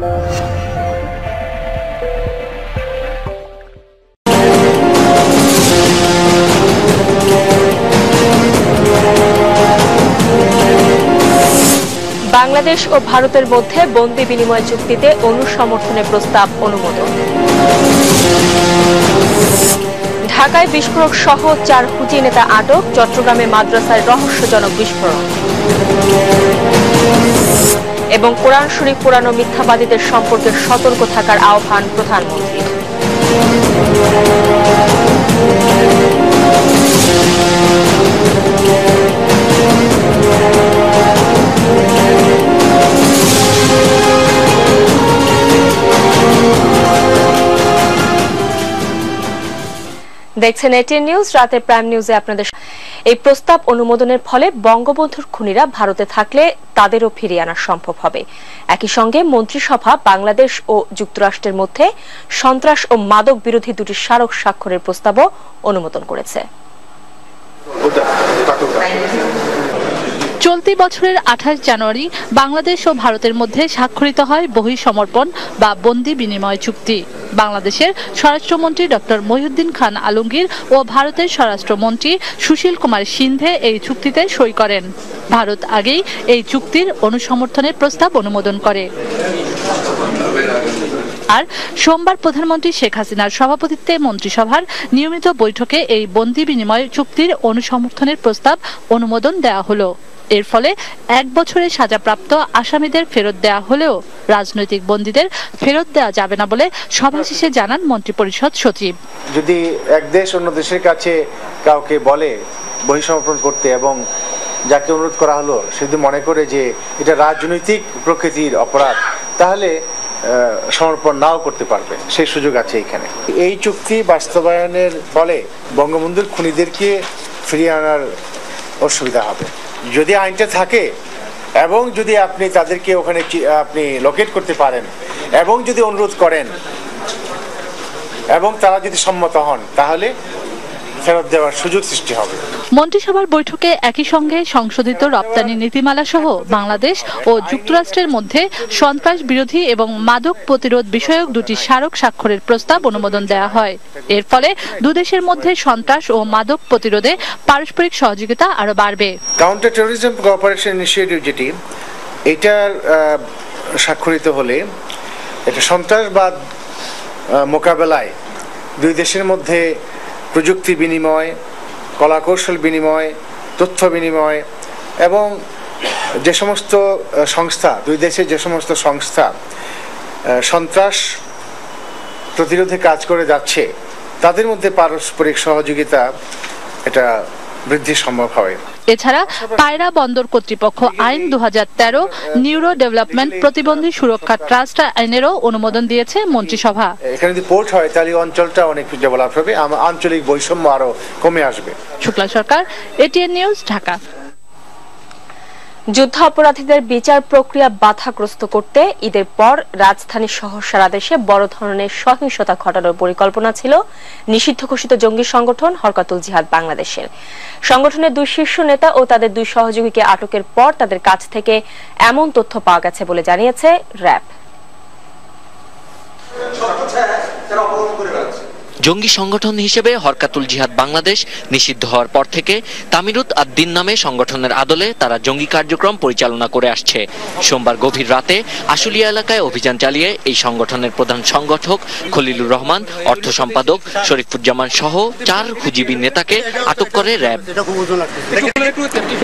বাংলাদেশ ও ভারতের মধ্যে বন্দি বিনিময় চুক্তিতে অনুসমর্থনের প্রস্তাব অনুমোদন। ঢাকায় বিস্ফোরক সহ 4 হুজি নেতা আটক, চট্টগ্রামে মাদ্রাসায় রহস্যজনক বিস্ফোরণ এবং কোরআন শরীফ পুরানো মিথ্যাবাদীদের সম্পর্কে সতর্ক থাকার আহ্বান প্রধানমন্ত্রী। দেখছেন এটিএন নিউজ, রাতের প্রাইম নিউজে আপনাদের। এই প্রস্তাব অনুমোদনের ফলে বঙ্গবন্ধুর খুনীরা ভারতে থাকলে তাদেরও ফিরিয়ে আনা সম্ভব হবে। একই সঙ্গে মন্ত্রিসভা বাংলাদেশ ও যুক্তরাষ্ট্রের মধ্যে সন্ত্রাস ও মাদক বিরোধী দুটি স্মারক স্বাক্ষরের প্রস্তাবও অনুমোদন করেছে। চলতি বছরের 28 জানুয়ারি বাংলাদেশ ও ভারতের মধ্যে স্বাক্ষরিত হয় বহিঃসমর্পণ বা বন্দি বিনিময় চুক্তি। বাংলাদেশের স্বরাষ্ট্রমন্ত্রী ডক্টর মহিউদ্দিন খান আলমগীর ও ভারতের স্বরাষ্ট্রমন্ত্রী সুশীল কুমার শিন্ধে এই চুক্তিতে সই করেন। ভারত আগেই এই চুক্তির অনুসমর্থনের প্রস্তাব অনুমোদন করে। আর সোমবার প্রধানমন্ত্রী শেখ হাসিনার সভাপতিত্বে মন্ত্রিসভার নিয়মিত বৈঠকে এই বন্দি বিনিময় চুক্তির অনুসমর্থনের প্রস্তাব অনুমোদন দেওয়া হলো। এর ফলে 1 বছরে সাজাপ্রাপ্ত আসামিদের ফেরত দেওয়া হলেও রাজনৈতিক বন্দীদের ফেরত দেওয়া যাবে না বলে সভা শেষে জানান মন্ত্রিপরিষদ সচিব। যদি এক দেশ অন্য দেশের কাছে কাউকে বলে বহিঃসমর্পণ করতে এবং যাকে অনুরোধ করা হলো সে যদি মনে করে যে এটা রাজনৈতিক প্রকৃতির অপরাধ, তাহলে সমর্পণ নাও করতে পারবে, সেই সুযোগ আছে এখানে। এই চুক্তি বাস্তবায়নের ফলে বঙ্গবন্ধুর খুনিদেরকে ফিরিয়ে আনার অসুবিধা হবে। যদি আইনটা থাকে এবং যদি আপনি তাদেরকে ওখানে আপনি লোকেট করতে পারেন এবং যদি অনুরোধ করেন এবং তারা যদি সম্মত হন, তাহলে ফেরত দেওয়ার সুযোগ সৃষ্টি হবে। মন্ত্রিসভার বৈঠকে একই সঙ্গে সংশোধিত রপ্তানি নীতিমালা সহ বাংলাদেশ ও যুক্তরাষ্ট্রের মধ্যে সন্ত্রাস বিরোধী এবং মাদক প্রতিরোধ বিষয়ক দুটি স্মারক স্বাক্ষরের প্রস্তাব অনুমোদন দেওয়া হয়। এর ফলে দুদেশের মধ্যে সন্ত্রাস ও মাদক প্রতিরোধে পারস্পরিক সহযোগিতা আরো বাড়বে। কাউন্টার টেরোরিজম কোঅপারেশন ইনিশিয়েটিভ যেটি, এটা স্বাক্ষরিত হলে এটা সন্ত্রাসবাদ মোকাবেলায় দুই দেশের মধ্যে প্রযুক্তি বিনিময়, কলাকৌশল বিনিময়, তথ্য বিনিময় এবং যে সমস্ত সংস্থা, দুই দেশের যে সমস্ত সংস্থা সন্ত্রাস প্রতিরোধে কাজ করে যাচ্ছে তাদের মধ্যে পারস্পরিক সহযোগিতা এটা বৃদ্ধি সম্ভব হবে। এছাড়া পায়রা বন্দর কর্তৃপক্ষ আইন 2013, নিউরো ডেভেলপমেন্ট প্রতিবন্ধী সুরক্ষা ট্রাস্ট আইনেরও অনুমোদন দিয়েছে মন্ত্রিসভা। এখানে যদি পোর্ট হয় তাহলে অঞ্চলটা অনেক ডেভেলপ হবে, আঞ্চলিক বৈষম্য আরো কমে আসবে। Shukla Sarkar, ATN news, Dhaka. যুদ্ধাপরাধীদের বিচার প্রক্রিয়া বাধাগ্রস্ত করতে ঈদের পর রাজধানী সহ সারা দেশে বড় ধরনের সহিংসতা ঘটানোর পরিকল্পনা ছিল নিষিদ্ধ ঘোষিত জঙ্গি সংগঠন হরকাতুল-জিহাদ বাংলাদেশের। সংগঠনের 2 শীর্ষ নেতা ও তাদের 2 সহযোগীকে আটকের পর তাদের কাছ থেকে এমন তথ্য পাওয়া গেছে বলে জানিয়েছে র‍্যাব। জঙ্গি সংগঠন হিসেবে হরকাতুল-জিহাদ বাংলাদেশ নিষিদ্ধ হওয়ার পর থেকে তামিরুত আদ-দিন নামে সংগঠনের আদলে তারা জঙ্গি কার্যক্রম পরিচালনা করে আসছে। সোমবার গভীর রাতে আশুলিয়া এলাকায় অভিযান চালিয়ে এই সংগঠনের প্রধান সংগঠক খলিলুর রহমান, অর্থ সম্পাদক শরীফুজ্জামান সহ 4 খুজিবি নেতাকে আটক করে র‍্যাব।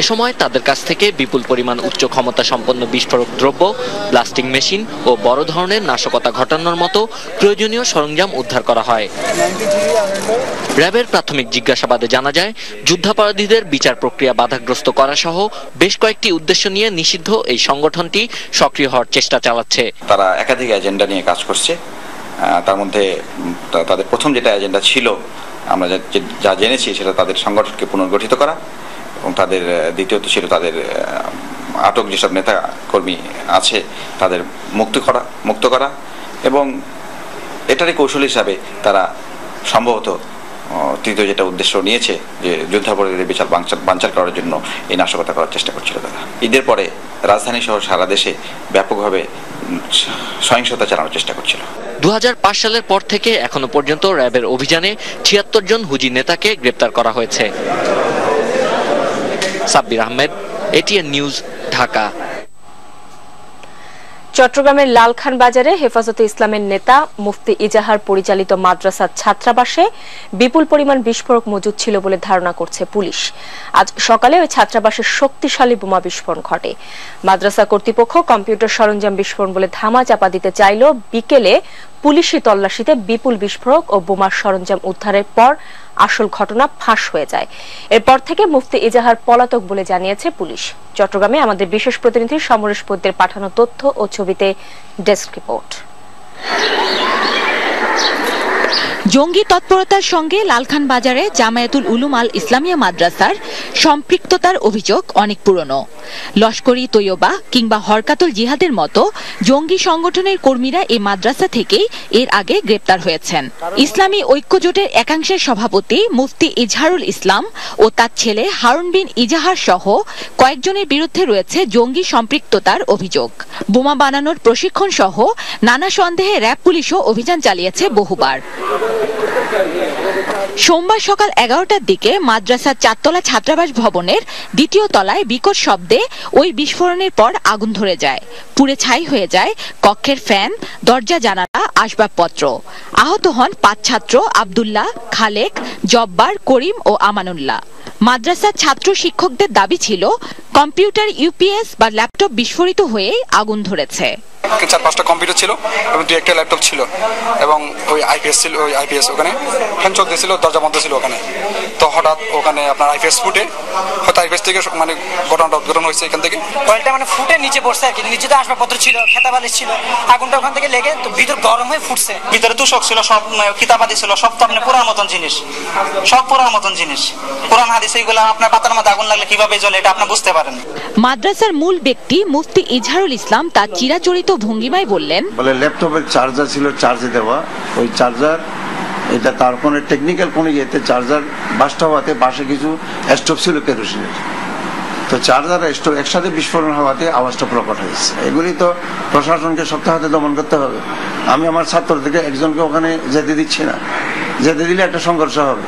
এ সময় তাদের কাছ থেকে বিপুল পরিমাণ উচ্চ ক্ষমতা সম্পন্ন বিস্ফোরক দ্রব্য, ব্লাস্টিং মেশিন ও বড় ধরনের নাশকতা ঘটানোর মতো প্রয়োজনীয় সরঞ্জাম উদ্ধার করা হয়। র‍্যাবের প্রাথমিক জিজ্ঞাসাবাদে জানা যায়, যুদ্ধাপরাধীদের বিচার প্রক্রিয়া বাধাগ্রস্ত করা সহ বেশ কয়েকটি উদ্দেশ্য নিয়ে নিষিদ্ধ এই সংগঠনটি সক্রিয় হওয়ার চেষ্টা চালাচ্ছে। তারা একাধিক এজেন্ডা নিয়ে কাজ করছে। তার মধ্যে তাদের প্রথম যেটা এজেন্ডা ছিল আমরা যা জেনেছি সেটা তাদের সংগঠনকে পুনর্গঠিত করা এবং তাদের দ্বিতীয়ত ছিল তাদের আটক যেসব নেতা কর্মী আছে তাদের মুক্ত করা এবং এটারই কৌশল হিসাবে তারা সম্ভবত তৃতীয় যেটা উদ্দেশ্য নিয়েছে যে যুদ্ধাপরাধীদের বিচার বাঞ্চার করার জন্য এই নাশকতা করার চেষ্টা করছিল তারা। ঈদের পরে রাজধানী সহ সারা দেশে ব্যাপকভাবে সহিংসতা চালানোর চেষ্টা করছিল। ২০০৫ সালের পর থেকে এখনো পর্যন্ত র্যাবের অভিযানে ৭৬ জন হুজি নেতাকে গ্রেপ্তার করা হয়েছে। Sabbir Ahmed, ATN news, Dhaka. চট্টগ্রামের লাল খান বাজারে হেফাজতে ইসলামের নেতা মুফতি ইজাহার পরিচালিত মাদ্রাসার ছাত্রাবাসে বিপুল পরিমাণ বিস্ফোরক মজুদ ছিল বলে ধারণা করছে পুলিশ। আজ সকালে ওই ছাত্রাবাসে শক্তিশালী বোমা বিস্ফোরণ ঘটে। মাদ্রাসা কর্তৃপক্ষ কম্পিউটার সরঞ্জাম বিস্ফোরণ বলে ধামা চাপা দিতে চাইলেও বিকেলে পুলিশি তল্লাশিতে বিপুল বিস্ফোরক ও বোমার সরঞ্জাম উদ্ধারের পর আসল ঘটনা ফাঁস হয়ে যায়। এরপর থেকে মুফতি ইজাহার পলাতক বলে জানিয়েছে পুলিশ। চট্টগ্রামে আমাদের বিশেষ প্রতিনিধি সমরেশ পদ্মের পাঠানো তথ্য ও ছবিতে ডেস্ক রিপোর্ট। জঙ্গি তৎপরতার সঙ্গে লালখান বাজারে জামায়াতুল উলুমাল ইসলামিয়া মাদ্রাসার সম্পৃক্ততার অভিযোগ অনেক পুরনো। লস্কর-ই-তৈয়বা কিংবা হরকাতুল-জিহাদের মতো জঙ্গি সংগঠনের কর্মীরা এই মাদ্রাসা থেকেই এর আগে গ্রেপ্তার হয়েছেন। ইসলামী ঐক্যজোটের একাংশের সভাপতি মুফতি ইজহারুল ইসলাম ও তার ছেলে হারুন বিন ইজাহার সহ কয়েকজনের বিরুদ্ধে রয়েছে জঙ্গি সম্পৃক্ততার অভিযোগ। বোমা বানানোর প্রশিক্ষণ সহ নানা সন্দেহে র্যাব পুলিশও অভিযান চালিয়েছে বহুবার। সোমবার সকাল ১১টার দিকে মাদ্রাসার চারতলা ছাত্রাবাস ভবনের দ্বিতীয় তলায় বিকট শব্দে ওই বিস্ফোরণের পর আগুন ধরে যায়। পুড়ে ছাই হয়ে যায় কক্ষের ফ্যান, দরজা, জানালা, আসবাবপত্র। আহত হন ৫ ছাত্র আব্দুল্লাহ, খালেক, জব্বার, করিম ও আমানুল্লাহ। মাদ্রাসার ছাত্র শিক্ষকদের দাবি ছিল কম্পিউটার, ইউপিএস বা ল্যাপটপ বিস্ফোরিত হয়ে আগুন ধরেছে। ৪-৫টা কম্পিউটার ছিল এবং ২-১টা ল্যাপটপ ছিল এবং ওই আইপিএস ছিল, ওই আইপিএস ওখানে ফ্যান চলতেছিল, দরজা বন্ধ ছিল ওখানে। তো হঠাৎ ওখানে আপনার আইপিএস ফুটে, হয়তো আইপিএস থেকে মানে ঘটনাটা উদ্ঘাটন হয়েছে এখান থেকে, কয়েলটা মানে ফুটে নিচে পড়ছে আর কি। নিচে তো আসবাবপত্র ছিল, খেতাবালিশ ছিল, আগুনটা ওখান থেকে লেগে তো ভিতর গরম হয়ে ফুটছে। ভিতরে তুষক ছিল, সব খিতাবাদি ছিল, সব তো আপনার পুরার মতন জিনিস, সব পুরার মতন জিনিস, পুরান হাদিস, এইগুলো আপনার পাতার মধ্যে আগুন লাগলে কিভাবে জ্বলে এটা আপনি বুঝতে পারেন। মাদ্রাসার মূল ব্যক্তি মুফতি ইজহারুল ইসলাম তার চিরাচরিত ভঙ্গিমায় বললেন, বলে ল্যাপটপের চার্জার ছিল, চার্জে দেওয়া ওই চার্জার, এটা তার কোনো টেকনিক্যাল কোনো ইয়েতে চার্জার বাস্টা হওয়াতে পাশে কিছু স্টোভ ছিল কেরোসিনের, তো চার্জার স্টোভ একসাথে বিস্ফোরণ হওয়াতে আওয়াজটা প্রকট হয়েছে। এগুলি তো প্রশাসনকে শক্ত হাতে দমন করতে হবে। আমি আমার ছাত্রদেরকে একজনকে ওখানে যেতে দিচ্ছি না, যেতে দিলে একটা সংঘর্ষ হবে।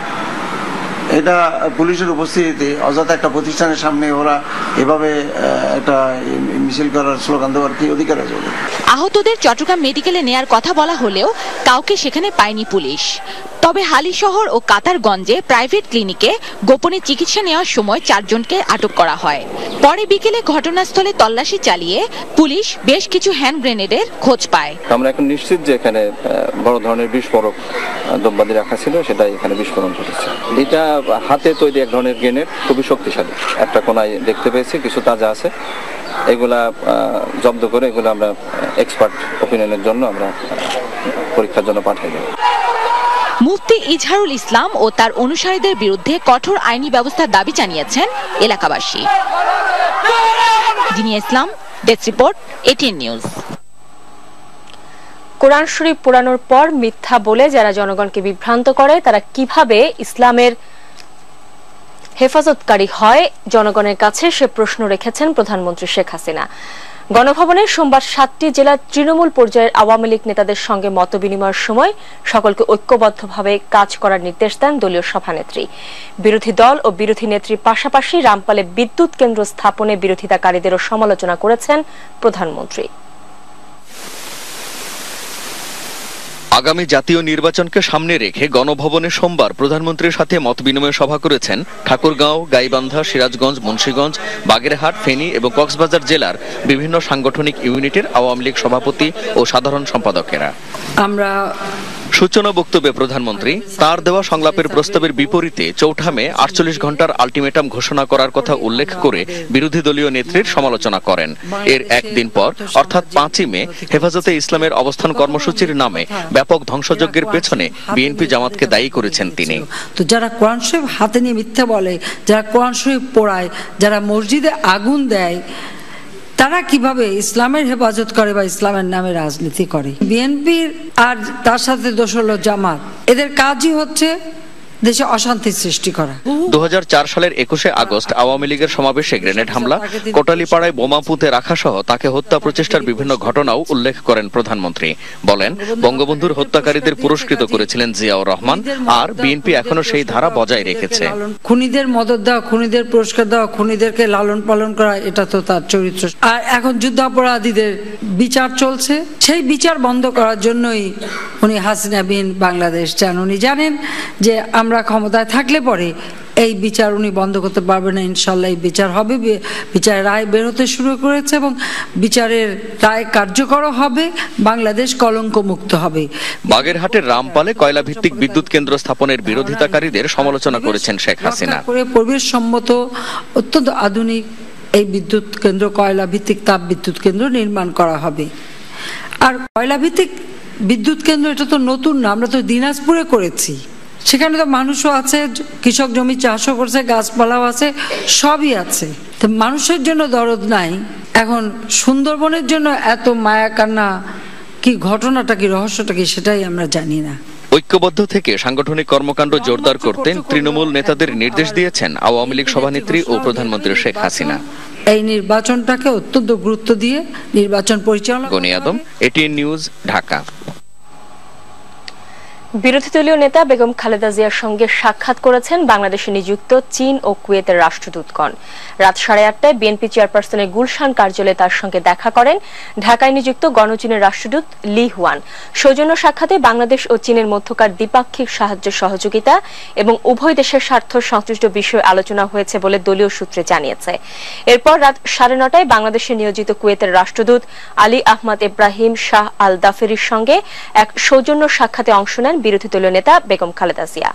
এটা পুলিশের উপস্থিতিতে অযথা একটা প্রতিষ্ঠানের সামনে ওরা এভাবে একটা মিছিল করার স্লোগান দেওয়ার কি অধিকার আছে? আহতদের চট্টগ্রাম মেডিকেলে নেয়ার কথা বলা হলেও কাউকে সেখানে পায়নি পুলিশ। তবে হালিশহর ও কাতারগঞ্জে প্রাইভেট ক্লিনিকে গোপনে চিকিৎসা নেওয়ার সময় ৪জনকে আটক করা হয়। পরে বিকেলে ঘটনাস্থলে তল্লাশি চালিয়ে পুলিশ বেশ কিছু হ্যান্ড গ্রেনেডের খোঁজ পায়। আমরা এখন নিশ্চিত যে এখানে বড় ধরনের বিস্ফোরক দ্রব্যাদি রাখা ছিল, সেটাই এখানে বিস্ফোরণ ঘটেছে। এটা হাতে তৈরি এক ধরনের গ্রেনেড, খুবই শক্তিশালী। একটা কোনায় দেখতে পেয়েছি কিছু তাজা আছে, এগুলা জব্দ করে এগুলো আমরা এক্সপার্ট অপিনিয়নের জন্য আমরা পরীক্ষার জন্য পাঠাই দেব। মুফতি ইজহারুল ইসলাম ও তার অনুসারীদের বিরুদ্ধে কঠোর আইনি ব্যবস্থার দাবি জানিয়েছেন এলাকাবাসী। Zinia Islam, desk report, ATN news. কোরআন শরীফ পোড়ানোর পর মিথ্যা বলে যারা জনগণকে বিভ্রান্ত করে তারা কিভাবে ইসলামের হেফাজতকারী হয় জনগণের কাছে সে প্রশ্ন রেখেছেন প্রধানমন্ত্রী শেখ হাসিনা। গণভবনে সোমবার ৭টি জেলার তৃণমূল পর্যায়ের আওয়ামী লীগ নেতাদের সঙ্গে মতবিনিময়ের সময় সকলকে ঐক্যবদ্ধভাবে কাজ করার নির্দেশ দেন দলীয় সভানেত্রী। বিরোধী দল ও বিরোধী নেত্রীর পাশাপাশি রামপালে বিদ্যুৎ কেন্দ্র স্থাপনে বিরোধিতাকারীদেরও সমালোচনা করেছেন প্রধানমন্ত্রী। আগামী জাতীয় নির্বাচনকে সামনে রেখে গণভবনে সোমবার প্রধানমন্ত্রীর সাথে মতবিনিময় সভা করেছেন ঠাকুরগাঁও, গাইবান্ধা, সিরাজগঞ্জ, মুন্সিগঞ্জ, বাগেরহাট, ফেনী এবং কক্সবাজার জেলার বিভিন্ন সাংগঠনিক ইউনিটের আওয়ামী লীগ সভাপতি ও সাধারণ সম্পাদকেরা। সূচনা বক্তব্যে প্রধানমন্ত্রী তার দেওয়া সংলাপের প্রস্তাবের বিপরীতে ৪ঠা মে ৪৮ ঘণ্টার আলটিমেটাম ঘোষণা করার কথা উল্লেখ করে বিরোধী দলীয় নেত্রীর সমালোচনা করেন। এর একদিন পর অর্থাৎ ৫ই মে হেফাজতে ইসলামের অবস্থান কর্মসূচির নামে ব্যাপক ধ্বংসযজ্ঞের পেছনে বিএনপি জামাতকে দায়ী করেছেন তিনি। তো যারা কোরআন শরীফ হাতে নিয়ে মিথ্যা বলে, যারা কোরআন শরীফ পোড়ায়, যারা মসজিদে আগুন দেয়, তারা কিভাবে ইসলামের হেফাজত করে বা ইসলামের নামে রাজনীতি করে? বিএনপির আর তার সাথে দোষ হলো জামাত। এদের কাজই হচ্ছে দেশে অশান্তির সৃষ্টি করা। 2004 সালের 21 আগস্ট আওয়ামী লীগের সমাবেশে গ্রেনেড হামলা, কোটালীপাড়ায় বোমা পুঁতে রাখা সহ তাকে হত্যা প্রচেষ্টার বিভিন্ন ঘটনাও উল্লেখ করেন প্রধানমন্ত্রী। বলেন, বঙ্গবন্ধুর হত্যাকারীদের পুরস্কৃত করেছিলেন জিয়াউর রহমান, আর বিএনপি এখনো সেই ধারা বজায় রেখেছে। খুনিদের মদদ দেওয়া, খুনিদের পুরস্কার দেওয়া, খুনিদেরকে লালন পালন করা, এটা তো তার চরিত্র। আর এখন যুদ্ধাপরাধীদের বিচার চলছে, সেই বিচার বন্ধ করার জন্যই উনি হাসিনা বিন বাংলাদেশ চান। উনি জানেন যে আমরা ক্ষমতায় থাকলে পরে এই বিচার উনি বন্ধ করতে পারবে না, ইনশাল্লাহ এই বিচার হবে। বিচার রায় বের হতে শুরু করেছে এবং বিচারের রায় কার্যকর হবে, বাংলাদেশ কলঙ্ক মুক্ত হবে। বাগেরহাটের রামপালে কয়লা ভিত্তিক বিদ্যুৎ কেন্দ্র স্থাপনের বিরোধিতাকারীদের সমালোচনা করেছেন শেখ হাসিনা। পরিবেশ সম্মত অত্যন্ত আধুনিক এই বিদ্যুৎ কেন্দ্র, কয়লা ভিত্তিক তাপ বিদ্যুৎ কেন্দ্র নির্মাণ করা হবে। আর কয়লা ভিত্তিক বিদ্যুৎ কেন্দ্র এটা তো নতুন না, আমরা তো দিনাজপুরে করেছি, সেখানে তো মানুষও আছে, কৃষক জমি চাষও করছে, গাছপালাও আছে, সবই আছে। তো মানুষের জন্য দরদ নাই, এখন সুন্দরবনের জন্য এত মায়া কান্না, কি ঘটনাটা, কি রহস্যটা কি, সেটাই আমরা জানি না। ঐক্যবদ্ধ থেকে সাংগঠনিক কর্মকাণ্ড জোরদার করতে তৃণমূল নেতাদের নির্দেশ দিয়েছেন আওয়ামী লীগ সভানেত্রী ও প্রধানমন্ত্রী শেখ হাসিনা। এই নির্বাচনটাকে অত্যন্ত গুরুত্ব দিয়ে নির্বাচন পরিচালনা। গনিয়াদম, এটিএন নিউজ, ঢাকা। বিরোধী দলীয় নেতা বেগম খালেদা জিয়ার সঙ্গে সাক্ষাৎ করেছেন বাংলাদেশে নিযুক্ত চীন ও কুয়েতের রাষ্ট্রদূতগণ। রাত 8:30টায় বিএনপি চেয়ারপারসনের গুলশান কার্যালয়ে তার সঙ্গে দেখা করেন ঢাকায় নিযুক্ত গণচীনের রাষ্ট্রদূত লি হুয়ান। সৌজন্য সাক্ষাতে বাংলাদেশ ও চীনের মধ্যকার দ্বিপাক্ষিক সাহায্য সহযোগিতা এবং উভয় দেশের স্বার্থ সংশ্লিষ্ট বিষয়ে আলোচনা হয়েছে বলে দলীয় সূত্রে জানিয়েছে। এরপর রাত 9:30টায় বাংলাদেশে নিয়োজিত কুয়েতের রাষ্ট্রদূত আলী আহমদ ইব্রাহিম শাহ আল দাফেরির সঙ্গে এক সৌজন্য সাক্ষাতে অংশ নেন বিরোধী দলীয় নেতা বেগম খালেদা জিয়া।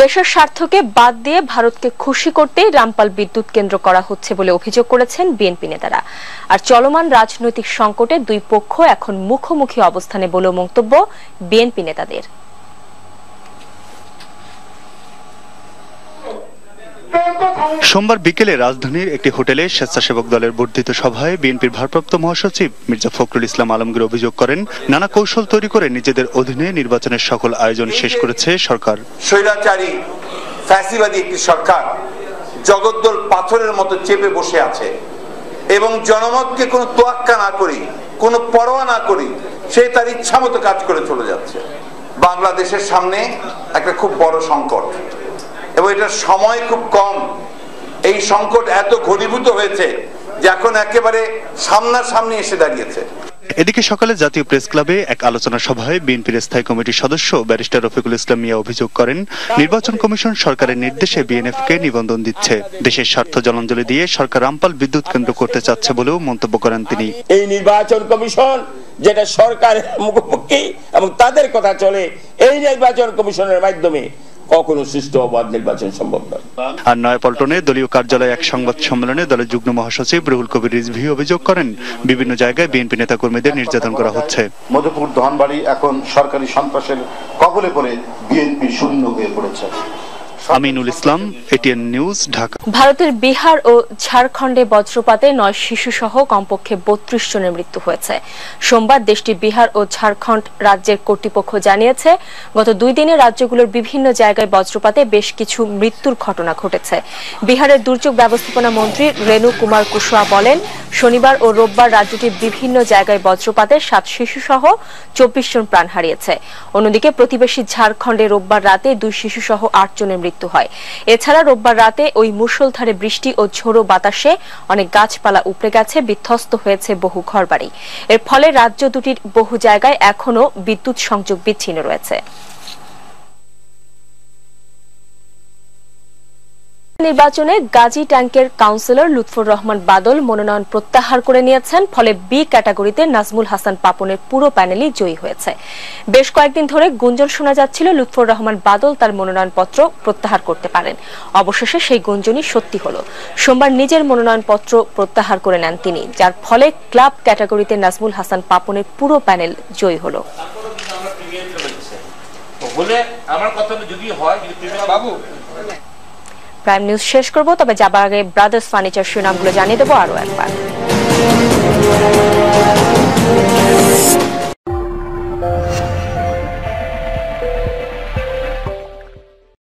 দেশের স্বার্থকে বাদ দিয়ে ভারতকে খুশি করতেই রামপাল বিদ্যুৎ কেন্দ্র করা হচ্ছে বলে অভিযোগ করেছেন বিএনপি নেতারা। আর চলমান রাজনৈতিক সংকটে দুই পক্ষ এখন মুখোমুখি অবস্থানে বলে মন্তব্য বিএনপি নেতাদের। সোমবার বিকেলে রাজধানীর একটি হোটেলে স্বেচ্ছাসেবক দলের বর্ধিত সভায় বিএনপির ভারপ্রাপ্ত মহাসচিব মির্জা ফখরুল ইসলাম আলমগীর অভিযোগ করেন, নানা কৌশল তৈরি করে নিজেদের অধীনে নির্বাচনের সকল আয়োজন শেষ করেছে সরকার। স্বৈরাচারী ফ্যাসিবাদী একটি সরকার জগদ্দল পাথরের মতো চেপে বসে আছে এবং জনমতকে কোনো তোয়াক্কা না করি, কোনো পরোয়া না করি, সে তার ইচ্ছা মতো কাজ করে চলে যাচ্ছে। বাংলাদেশের সামনে একটা খুব বড় সংকট এবং এটার সময় খুব কম। এই সংকট এত ঘনীভূত হয়েছে যে এখন একেবারে সামনাসামনি এসে দাঁড়িয়েছে। এদিকে সকালে জাতীয় প্রেস ক্লাবে এক আলোচনা সভায় বিএনপির স্থায়ী কমিটির সদস্য ব্যারিস্টার রফিকুল ইসলাম মিয়া অভিযোগ করেন, নির্বাচন কমিশন সরকারের নির্দেশে বিএনএফকে নিবন্ধন দিচ্ছে। দেশের স্বার্থ জলাঞ্জলি দিয়ে সরকার রামপাল বিদ্যুৎ কেন্দ্র করতে চাচ্ছে বলেও মন্তব্য করেন তিনি। এই নির্বাচন কমিশন যেটা সরকারের মুখোমুখি এবং তাদের কথা চলে, এই নির্বাচন কমিশনের মাধ্যমে কখনো সুষ্ঠু অবাধ নির্বাচন সম্ভব নয়। আর নয়াপল্টনে দলীয় কার্যালয়ে এক সংবাদ সম্মেলনে দলের যুগ্ম মহাসচিব রুহুল কবির রিজভী অভিযোগ করেন, বিভিন্ন জায়গায় বিএনপি নেতাকর্মীদের নির্যাতন করা হচ্ছে। মধুপুর ধনবাড়ি এখন সরকারি সন্ত্রাসের কবলে পড়ে বিএনপি শূন্য হয়ে পড়েছে। Aminul Islam, ATN news, Dhaka. ভারতের বিহার ও ঝাড়খণ্ডে বজ্রপাতে 9 শিশুসহ কমপক্ষে 32 জনের মৃত্যু হয়েছে। সোমবার দেশটির বিহার ও ঝাড়খণ্ড রাজ্যের কর্তৃপক্ষ জানিয়েছে, গত দুই দিনে রাজ্যগুলোর বিভিন্ন জায়গায় বজ্রপাতে বেশ কিছু মৃত্যুর ঘটনা ঘটেছে। বিহারের দুর্যোগ ব্যবস্থাপনা মন্ত্রী রেনু কুমার কুশওয়াহা বলেন, শনিবার ও রোববার রাজ্যটির বিভিন্ন জায়গায় বজ্রপাতে 7 শিশুসহ 24 জন প্রাণ হারিয়েছে। অন্যদিকে প্রতিবেশী ঝাড়খণ্ডে রোববার রাতে 2 শিশুসহ 8 জনের মৃত্যু হয়। এছাড়া রোববার রাতে ওই মুষলধারে বৃষ্টি ও ঝোড়ো বাতাসে অনেক গাছপালা উপড়ে গেছে, বিধ্বস্ত হয়েছে বহু ঘরবাড়ি। এর ফলে রাজ্য দুটির বহু জায়গায় এখনো বিদ্যুৎ সংযোগ বিচ্ছিন্ন রয়েছে। নির্বাচনে গাজী ট্যাংকের কাউন্সিলর লুৎফর রহমান বাদল মনোনয়ন প্রত্যাহার করে নিয়েছেন, ফলে বি ক্যাটাগরিতে নাজমুল হাসান পাপনের পুরো প্যানেলই জয়ী হয়েছে। বেশ কয়েকদিন ধরে গুঞ্জন শোনা যাচ্ছিল লুৎফর রহমান বাদল তার মনোনয়নপত্র প্রত্যাহার করতে পারেন। অবশেষে সেই গুঞ্জনই সত্যি হলো। সোমবার নিজের মনোনয়নপত্র প্রত্যাহার করে নেন তিনি, যার ফলে ক্লাব ক্যাটাগরিতে নাজমুল হাসান পাপনের পুরো প্যানেল জয়ী হলো। প্রাইম নিউজ শেষ করব, তবে যাবার আগে ব্রাদার্স ফার্নিচার শিরোনামগুলো জানিয়ে দেবো আরো একবার।